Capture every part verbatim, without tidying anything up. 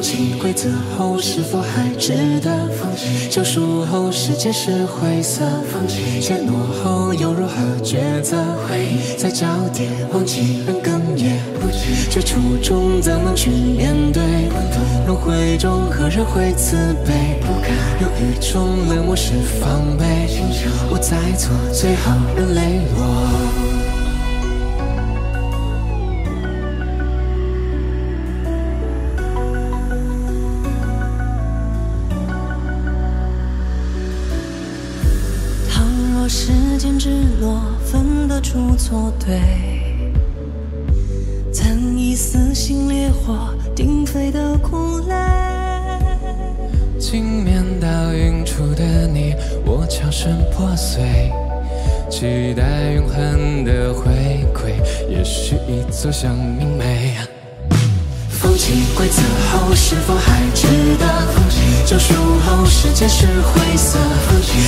放弃规则后是否还值得放弃？救赎后世界是灰色，放弃怯懦后又如何抉择？回忆在焦点，忘记人更也不值。这初衷怎能去面对？轮回中何人会慈悲？犹豫中冷漠是防备，我在错，最后人泪落。 时间之落，分得出错对。曾以撕心烈火定非的苦泪。镜面倒映出的你，我悄声破碎。期待永恒的回馈，也许一座像明媚。放弃规则后，是否还值得？ 救赎后，世界是灰色；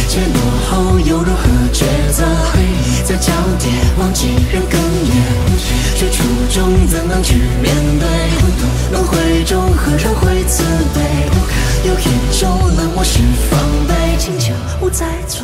怯懦后，又如何抉择？在交叠，忘记人哽咽。追逐中，怎能去面对？轮回中，何人会慈悲？有一种冷漠是防备，请求勿再错。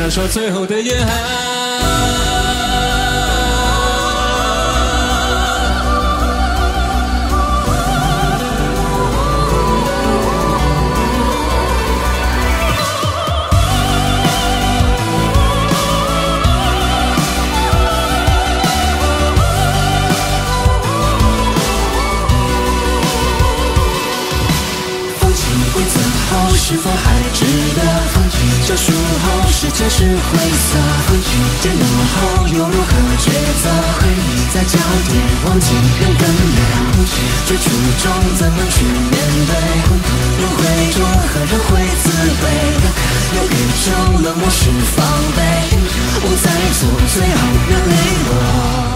燃烧最后的遗憾。 是否还值得？救赎后，世界是灰色；怯懦后，又如何抉择？在焦点，忘记人哽咽。追逐中，怎能去面对？轮回中，何人会自卑？有一种冷漠是防备，无再做，最后人泪落。